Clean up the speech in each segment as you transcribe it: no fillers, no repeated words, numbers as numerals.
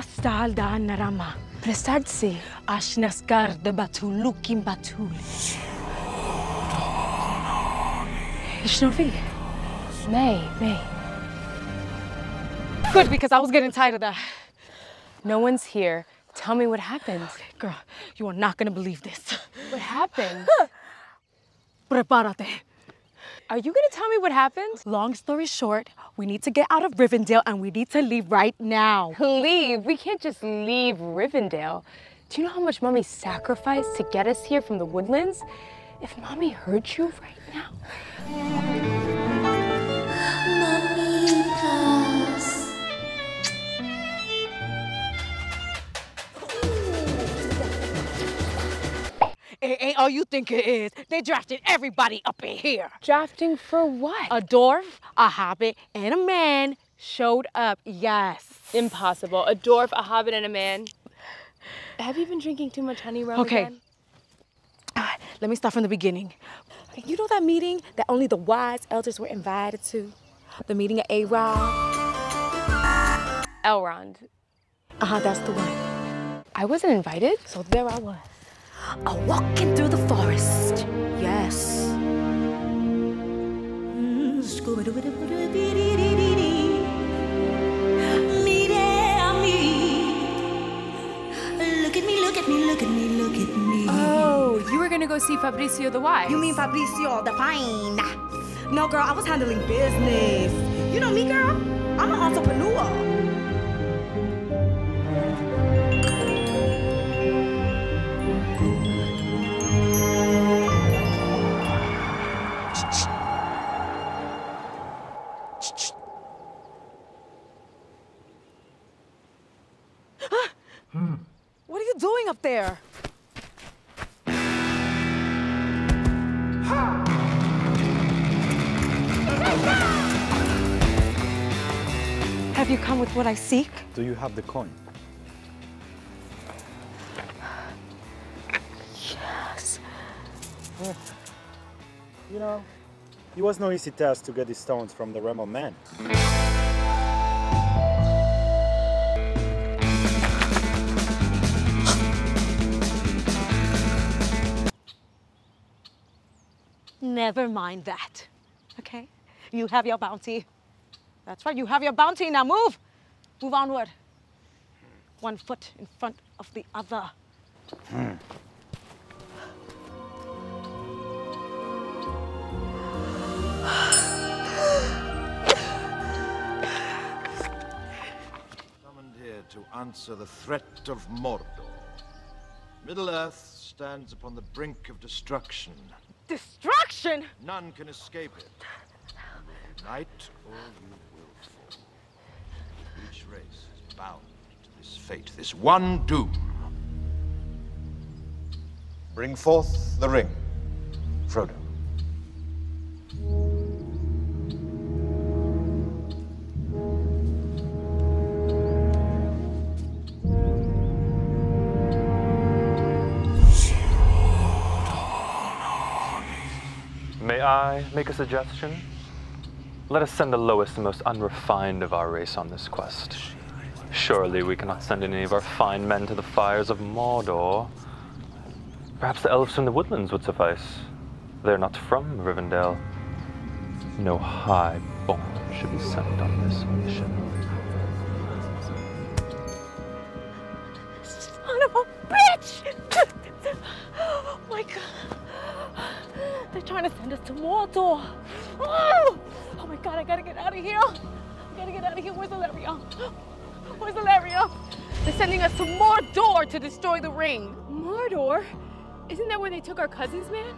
nastal da narama. Presartsi ashnaskar de batulukim batul. Ishnovi. May. Good, because I was getting tired of that. No one's here. Tell me what happened. Okay, girl, you are not gonna believe this. What happened? Prepárate. Are you gonna tell me what happened? Long story short, we need to get out of Rivendell and we need to leave right now. Leave? We can't just leave Rivendell. Do you know how much Mommy sacrificed to get us here from the woodlands? If Mommy heard you right now. Mamitas. It ain't all you think it is. They drafted everybody up in here. Drafting for what? A dwarf, a hobbit, and a man showed up, yes. Impossible. A dwarf, a hobbit, and a man. Have you been drinking too much honey rum again? Okay. Let me start from the beginning. You know that meeting that only the wise elders were invited to? The meeting of Elrond. Uh-huh, that's the one. I wasn't invited, so there I was. Walking through the forest, yes. Look at me. Oh, you were gonna go see Fabricio the Wise. You mean Fabricio the Fine? No, girl, I was handling business. You know me, girl? I'm an entrepreneur. What are you doing up there? Have you come with what I seek? Do you have the coin? Yes. You know, it was no easy task to get these stones from the rebel man. Never mind that, okay? You have your bounty. That's right, you have your bounty. Now move! Move onward. One foot in front of the other. Summoned here to answer the threat of Mordor. Middle Earth stands upon the brink of destruction. Destruction? None can escape it. Unite or you will fall. Each race is bound to this fate, this one doom. Bring forth the ring, Frodo. May I make a suggestion? Let us send the lowest and most unrefined of our race on this quest. Surely we cannot send any of our fine men to the fires of Mordor. Perhaps the elves from the woodlands would suffice. They're not from Rivendell. No high-born should be sent on this mission. Son of a bitch! Oh my god. They're trying to send us to Mordor. Oh my god, I gotta get out of here. Where's Elaria? They're sending us to Mordor to destroy the ring. Mordor? Isn't that where they took our cousins, man?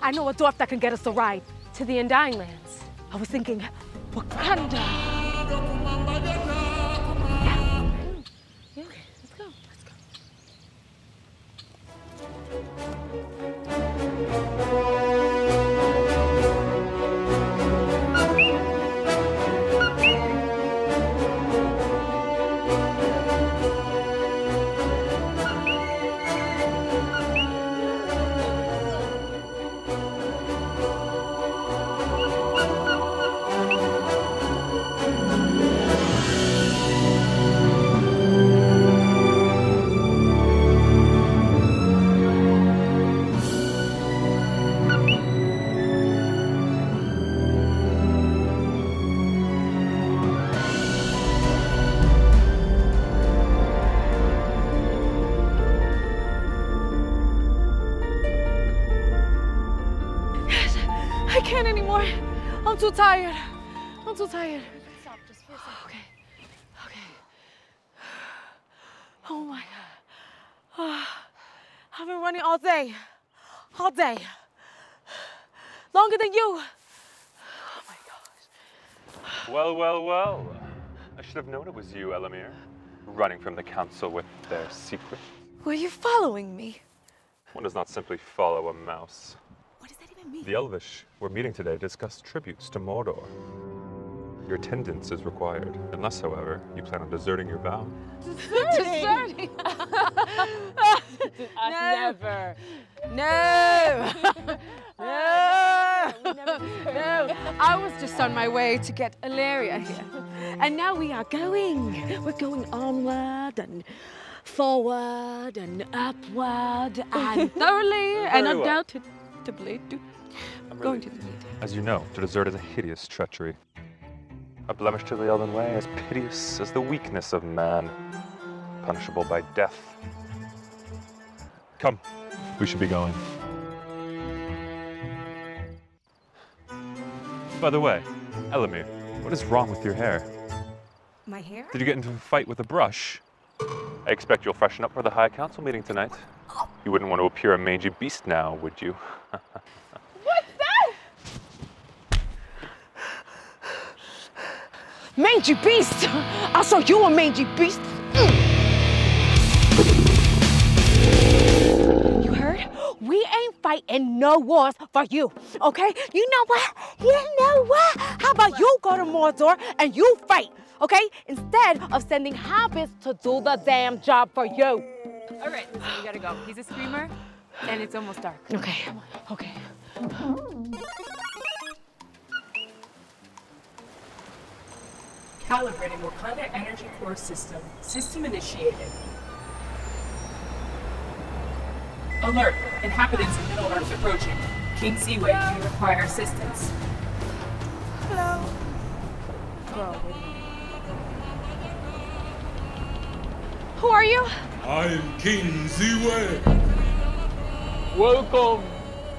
I know a dwarf that can get us a ride to the Undying Lands. I was thinking Wakanda. Yeah, let's go. I can't anymore. I'm too tired. I'm too tired. We can stop just for a second. Okay. Okay. Oh my God. I've been running all day. All day. Longer than you. Oh my gosh. Well, well, well. I should have known it was you, Elamir. Running from the council with their secret. Were you following me? One does not simply follow a mouse. What does that even mean? The Elvish were meeting today to discuss tributes to Mordor. Your attendance is required, unless, however, you plan on deserting your vow. Deserting? Never. No. No. No. I was just on my way to get Elaria here. And now we are going. We're going onward and forward and upward and thoroughly and undoubtedly going to the meeting. As you know, to desert is a hideous treachery. A blemish to the Elven Way as piteous as the weakness of man, punishable by death. Come, we should be going. By the way, Elamir, what is wrong with your hair? My hair? Did you get into a fight with a brush? I expect you'll freshen up for the High Council meeting tonight. You wouldn't want to appear a mangy beast now, would you? Mangy beast! I saw you a mangy beast! Mm. You heard? We ain't fighting no wars for you, okay? You know what? You know what? How about you go to Mordor and you fight, okay? Instead of sending hobbits to do the damn job for you. All right, so we gotta go. He's a screamer and it's almost dark. Okay, okay. Calibrating Wakanda energy core system. System initiated. Alert! Inhabitants of Middle Earth approaching. King Ziwe, you require assistance. Hello. Oh. Who are you? I'm King Ziwe. Welcome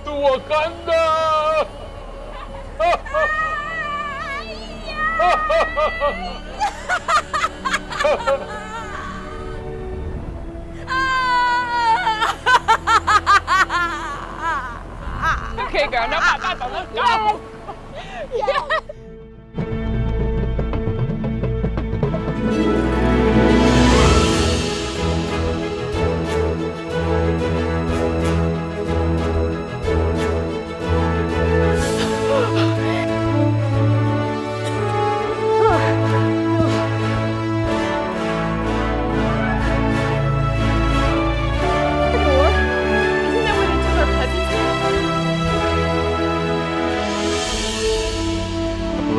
to Wakanda! Okay, girl, no papa, let's go! Yes.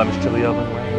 Blemish to the Elven Way